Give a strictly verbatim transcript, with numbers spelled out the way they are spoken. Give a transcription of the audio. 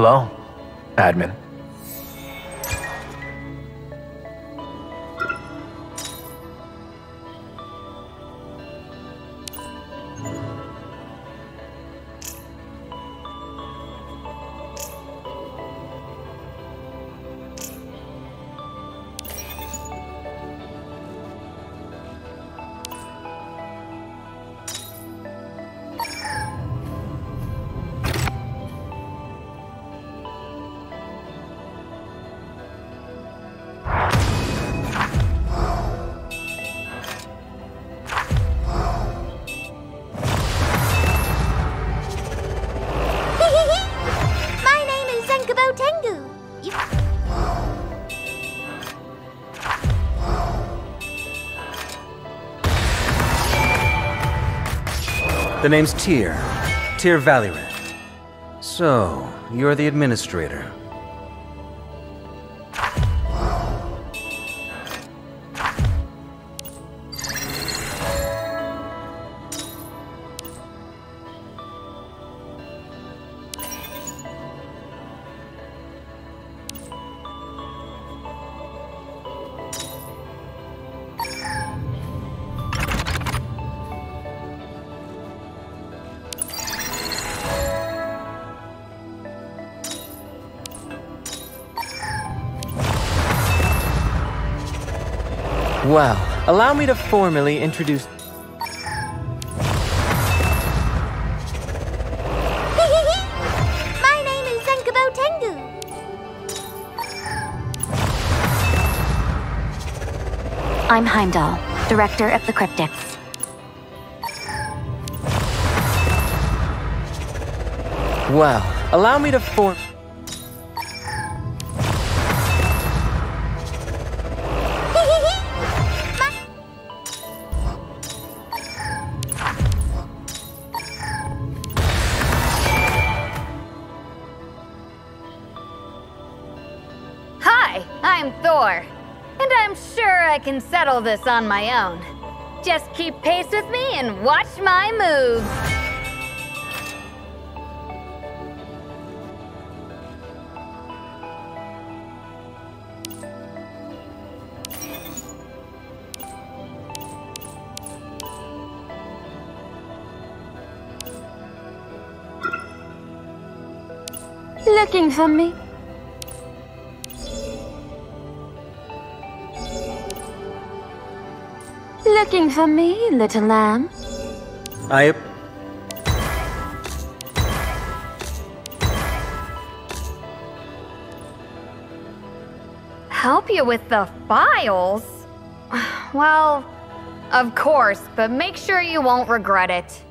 Hello, admin. The name's Tyr, Tyr Valyrat. So, you're the administrator. Well, allow me to formally introduce... My name is Senkabo Tengu. I'm Heimdall, director of the Cryptics. Well, allow me to form... I'm Thor, and I'm sure I can settle this on my own. Just keep pace with me and watch my moves. Looking for me? Looking for me, little lamb? I... Help you with the files? Well, of course, but make sure you won't regret it.